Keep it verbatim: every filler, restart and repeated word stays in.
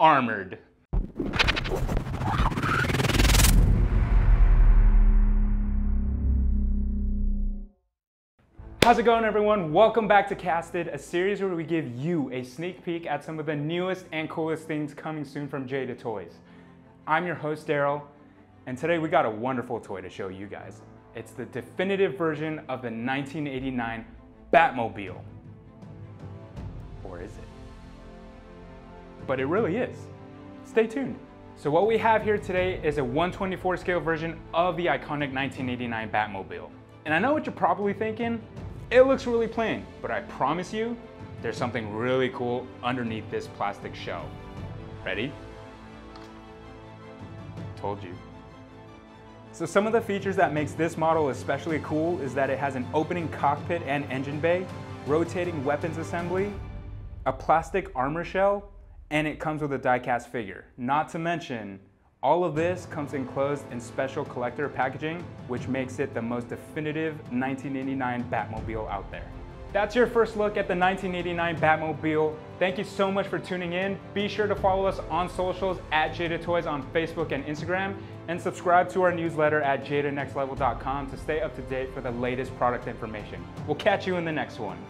armored. How's it going, everyone? Welcome back to Casted, a series where we give you a sneak peek at some of the newest and coolest things coming soon from Jada Toys. I'm your host, Daryl, and today we got a wonderful toy to show you guys. It's the definitive version of the nineteen eighty-nine Batmobile. Or is it? But it really is. Stay tuned. So what we have here today is a one twenty-fourth scale version of the iconic nineteen eighty-nine Batmobile. And I know what you're probably thinking, it looks really plain, but I promise you, there's something really cool underneath this plastic shell. Ready? Told you. So some of the features that makes this model especially cool is that it has an opening cockpit and engine bay, rotating weapons assembly, a plastic armor shell, and it comes with a die-cast figure. Not to mention, all of this comes enclosed in special collector packaging, which makes it the most definitive nineteen eighty-nine Batmobile out there. That's your first look at the nineteen eighty-nine Batmobile. Thank you so much for tuning in. Be sure to follow us on socials at Jada Toys on Facebook and Instagram, and subscribe to our newsletter at jada next level dot com to stay up to date for the latest product information. We'll catch you in the next one.